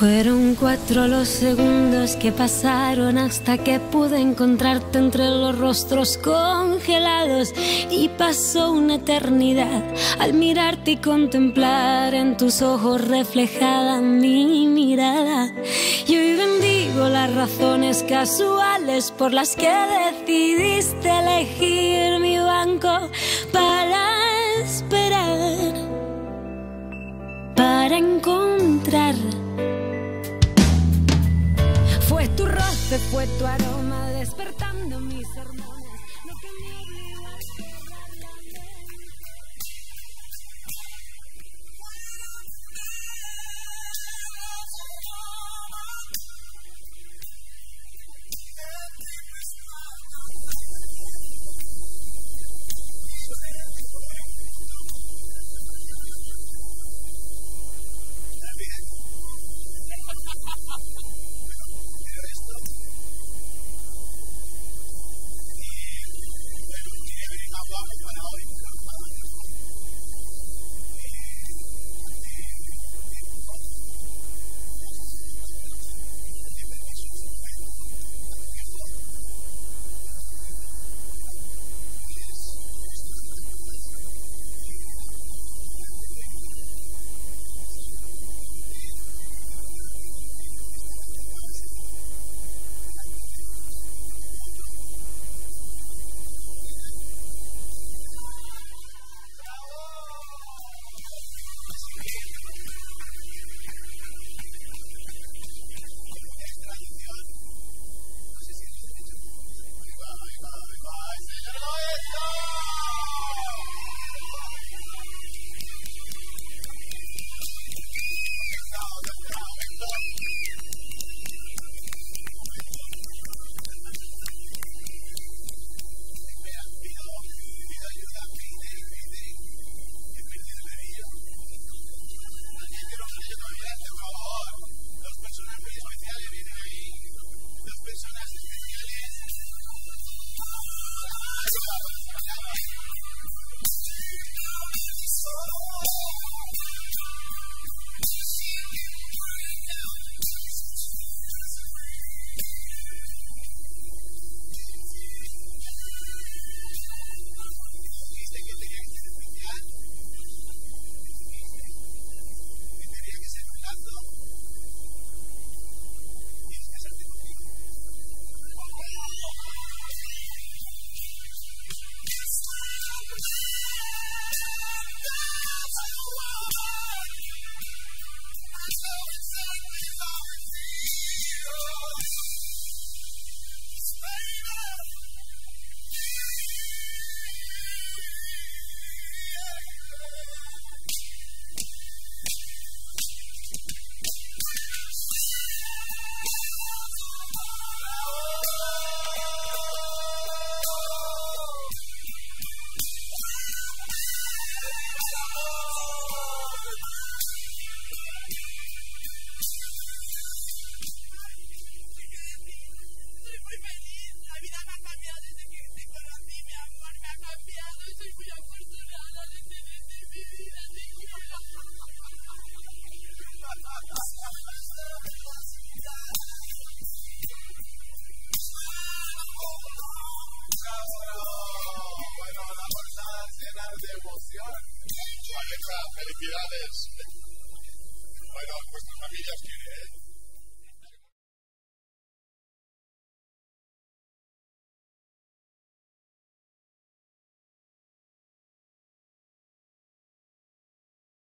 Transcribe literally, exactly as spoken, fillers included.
Fueron cuatro los segundos que pasaron hasta que pude encontrarte entre los rostros congelados. Y pasó una eternidad al mirarte y contemplar en tus ojos reflejada mi mirada. Y hoy bendigo las razones casuales por las que decidiste elegir mi banco para esperar, para encontrar. Fue tu roce, fue tu aroma despertando mis hormonas, lo que me obligó a felicidades. Bueno, vuestras familias quieren, ¿eh?